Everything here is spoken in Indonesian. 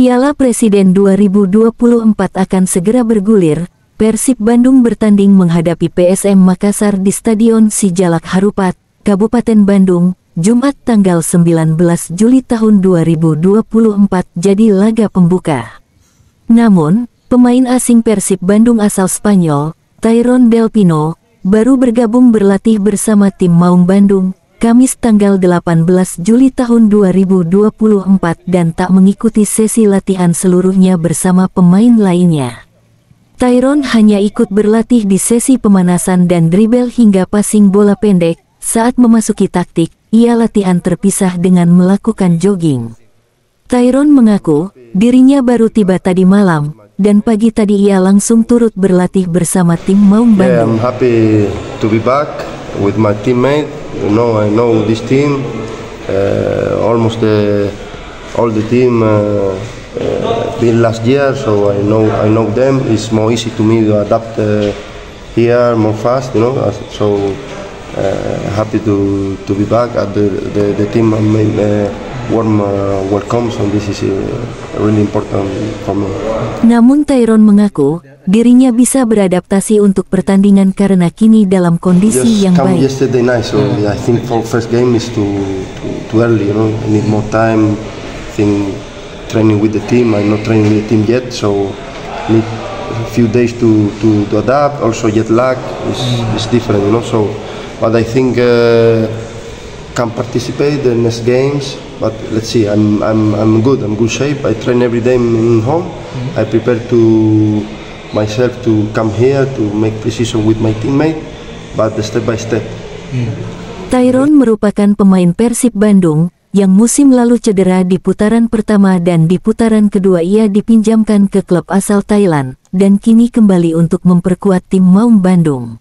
Piala Presiden 2024 akan segera bergulir. Persib Bandung bertanding menghadapi PSM Makassar di Stadion Si Jalak Harupat, Kabupaten Bandung, Jumat tanggal 19 Juli tahun 2024 jadi laga pembuka. Namun, pemain asing Persib Bandung asal Spanyol, Tyronne del Pino, baru bergabung berlatih bersama tim Maung Bandung, Kamis tanggal 18 Juli tahun 2024 dan tak mengikuti sesi latihan seluruhnya bersama pemain lainnya. Tyronne hanya ikut berlatih di sesi pemanasan dan dribel hingga passing bola pendek. Saat memasuki taktik, ia latihan terpisah dengan melakukan jogging. Tyronne mengaku, dirinya baru tiba tadi malam, dan pagi tadi ia langsung turut berlatih bersama tim Maung Bandung. I'm happy to be back with my teammate. You know, I know this team, almost all the team. Been last year, so I know them. It's more easy to me to adapt here more fast, you know. So happy to be back at the team. I mean, warm welcome, and this is really important for me. Namun Tyronne mengaku dirinya bisa beradaptasi untuk pertandingan karena kini dalam kondisi yang baik. Just come yesterday night, so I think for first game is too early, you know. I need more time. Training with the team, I'm not training with the team yet, so need a few days to adapt. Also, jet lag is different, you know. So, but I think can participate the next games. But let's see. I'm good. I'm good shape. I train every day in home. I prepare to myself to come here to make precision with my teammate, but step by step. Tyronne merupakan pemain Persib Bandung yang musim lalu cedera di putaran pertama dan di putaran kedua ia dipinjamkan ke klub asal Thailand, dan kini kembali untuk memperkuat tim Maung Bandung.